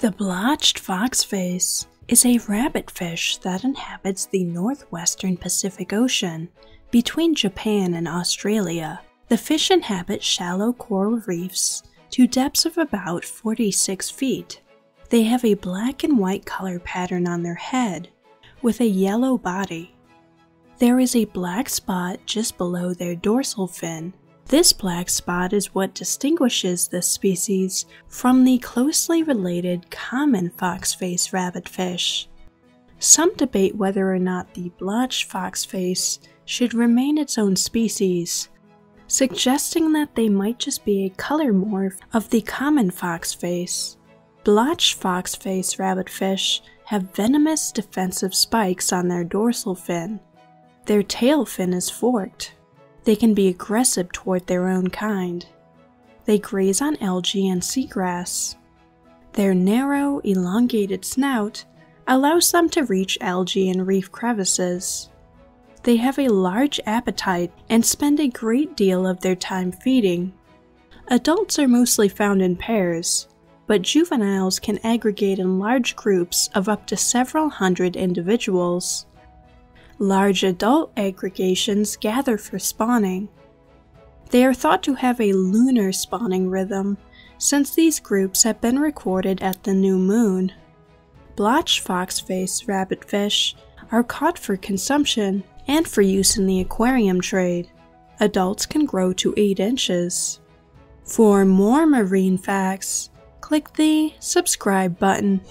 The blotched foxface is a rabbitfish that inhabits the northwestern Pacific Ocean between Japan and Australia. The fish inhabit shallow coral reefs to depths of about 46 feet. They have a black and white color pattern on their head with a yellow body. There is a black spot just below their dorsal fin. This black spot is what distinguishes this species from the closely related common foxface rabbitfish. Some debate whether or not the blotched foxface should remain its own species, suggesting that they might just be a color morph of the common foxface. Blotched foxface rabbitfish have venomous defensive spikes on their dorsal fin. Their tail fin is forked. They can be aggressive toward their own kind. They graze on algae and seagrass. Their narrow, elongated snout allows them to reach algae and reef crevices. They have a large appetite and spend a great deal of their time feeding. Adults are mostly found in pairs, but juveniles can aggregate in large groups of up to several hundred individuals. Large adult aggregations gather for spawning. They are thought to have a lunar spawning rhythm, since these groups have been recorded at the new moon. Blotched foxface rabbitfish are caught for consumption and for use in the aquarium trade. Adults can grow to 8 inches. For more marine facts, click the subscribe button.